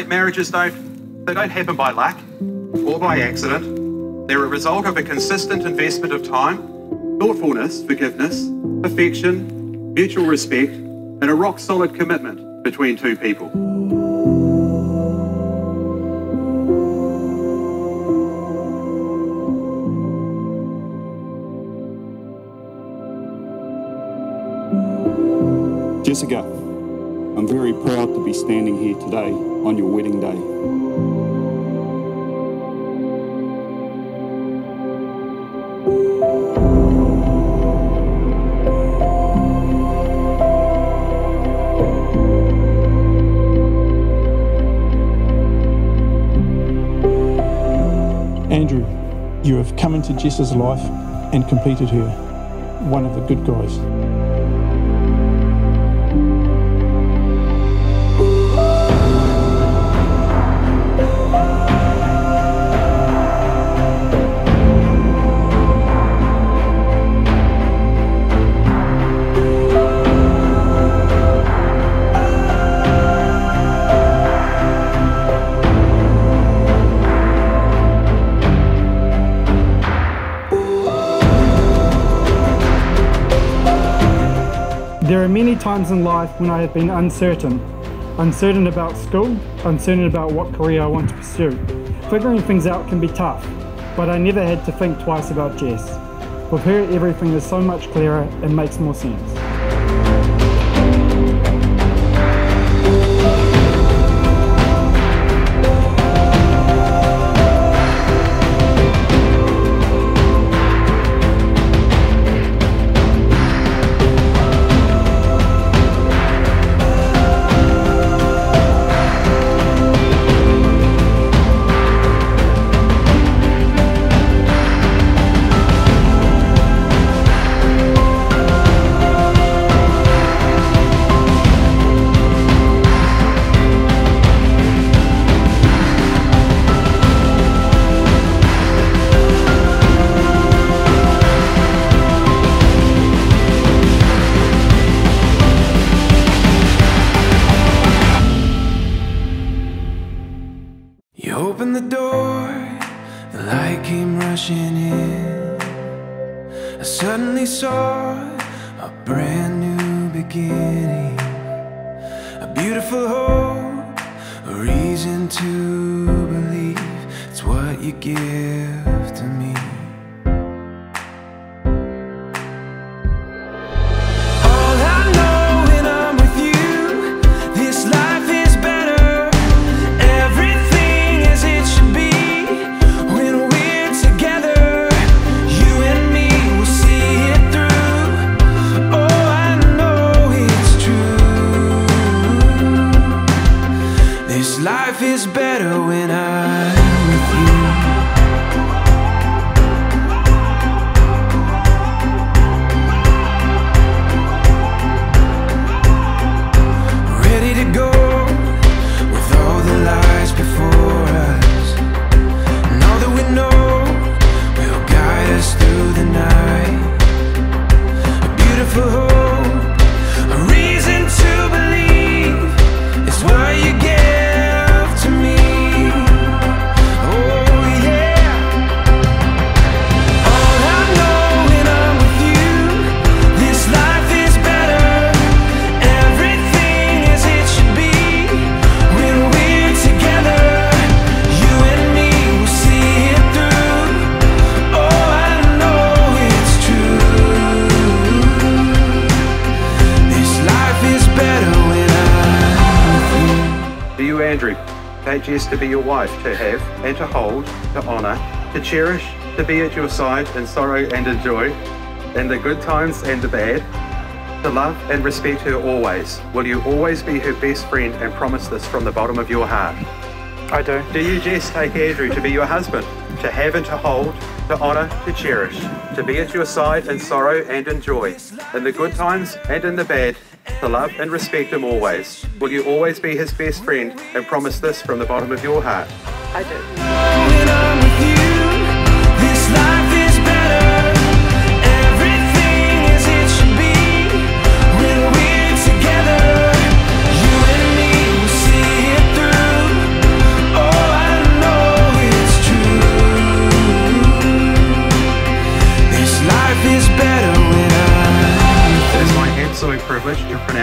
Great marriages don't happen by luck or by accident. They're a result of a consistent investment of time, thoughtfulness, forgiveness, affection, mutual respect, and a rock-solid commitment between two people. Jessica, I'm very proud to be standing here today on your wedding day. Andrew, you have come into Jess's life and completed her, one of the good guys. There are many times in life when I have been uncertain. Uncertain about school, uncertain about what career I want to pursue. Figuring things out can be tough, but I never had to think twice about Jess. With her, everything is so much clearer and makes more sense. You opened the door, the light came rushing in. I suddenly saw a brand new beginning, a beautiful hope, a reason to believe. It's what you give to me. Life is better when I'm with you. Ready to go with all the lies before us, and all that we know will guide us through the night. A beautiful hope. To you, Andrew, take Jess to be your wife, to have and to hold, to honour, to cherish, to be at your side in sorrow and in joy, in the good times and the bad, to love and respect her always. Will you always be her best friend and promise this from the bottom of your heart? I do. Do you, Jess, take Andrew to be your husband, to have and to hold, to honour, to cherish, to be at your side in sorrow and in joy, in the good times and in the bad, to love and respect him always? Will you always be his best friend and promise this from the bottom of your heart? I do.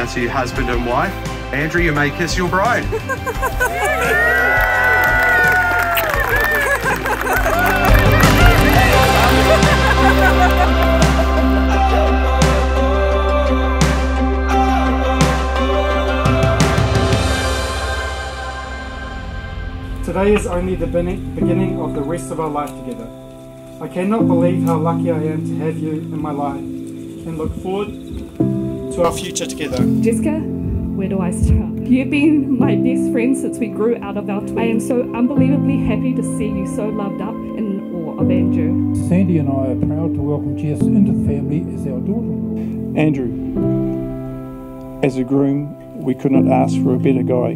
down to your husband and wife. Andrew, you may kiss your bride. Today is only the beginning of the rest of our life together. I cannot believe how lucky I am to have you in my life and look forward to our future together. Jessica, where do I start? You've been my best friend since we grew out of our twins. I am so unbelievably happy to see you so loved up and in awe of Andrew. Sandy and I are proud to welcome Jess into the family as our daughter. Andrew, as a groom, we could not ask for a better guy.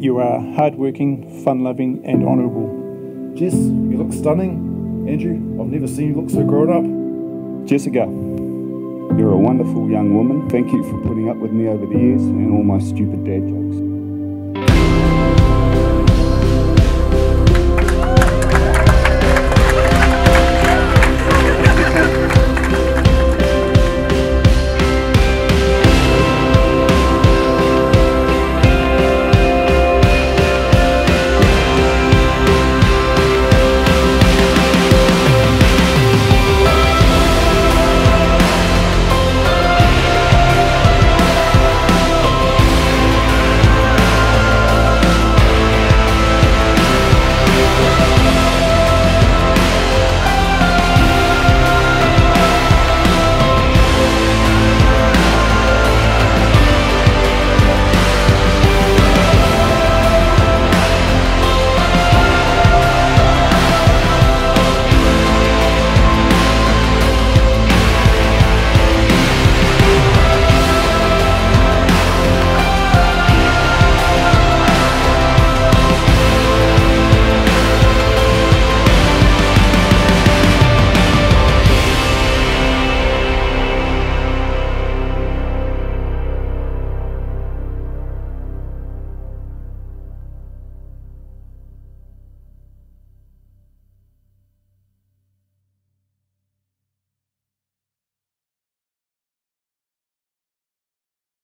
You are hardworking, fun-loving and honourable. Jess, you look stunning. Andrew, I've never seen you look so grown up. Jessica, you're a wonderful young woman. Thank you for putting up with me over the years and all my stupid dad jokes.